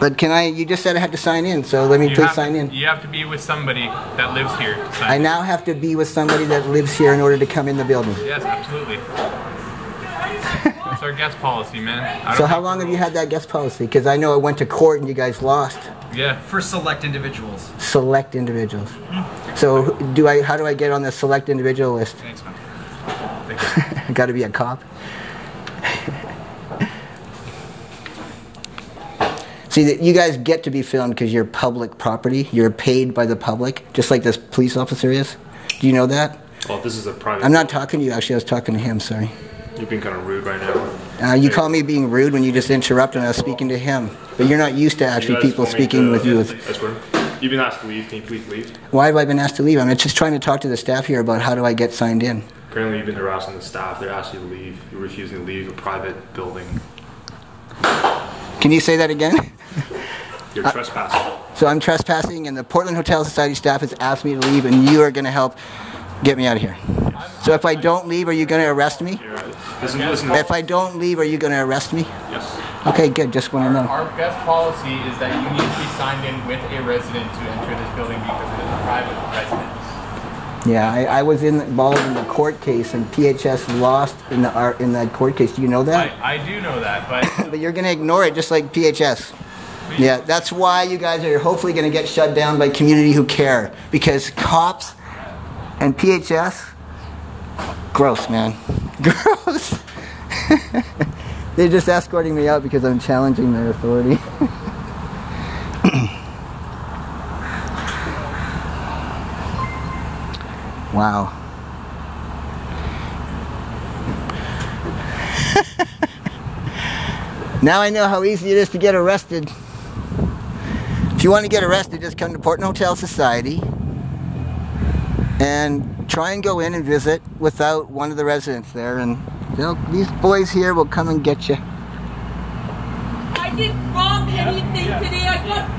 But can I, you just said I had to sign in, so let me please sign in. You have to be with somebody that lives here to sign in. I now have to be with somebody that lives here in order to come in the building. Yes, absolutely. It's our guest policy, man. So how long have you had that guest policy? Because I know it went to court and you guys lost. Yeah, for select individuals. Select individuals. Mm-hmm. So do I? How do I get on the select individual list? Thanks, man. Thank you. Got to be a cop. See, that you guys get to be filmed because you're public property. You're paid by the public, just like this police officer is. Do you know that? Well, this is a private... I'm not talking to you, actually. I was talking to him, sorry. You've been kind of rude right now. You call me being rude when you just interrupt and I was speaking to him. But you're not used to actually people speaking with you. You've been asked to leave. Can you please leave? Why have I been asked to leave? I'm just trying to talk to the staff here about how do I get signed in. Apparently you've been harassing the staff. They're asking you to leave. You're refusing to leave a private building. Can you say that again? You're trespassing. So I'm trespassing, and the Portland Hotel Society staff has asked me to leave, and you are going to help get me out of here. Yes. So if I don't leave, are you going to arrest me? If I don't leave, are you going to arrest me? Yes. Okay, good. Just want to know. Our best policy is that you need to be signed in with a resident to enter this building because it is a private residence. Yeah, I was involved in the court case, and PHS lost in that court case. Do you know that? I do know that, but... But you're going to ignore it just like PHS. Yeah, that's why you guys are hopefully going to get shut down by community who care. Because cops... and PHS, gross, man, gross. They're just escorting me out because I'm challenging their authority. Wow. Now I know how easy it is to get arrested. If you want to get arrested, just come to Portland Hotel Society and try and go in and visit without one of the residents there, and these boys here will come and get you. I did wrong anything today. I got beat.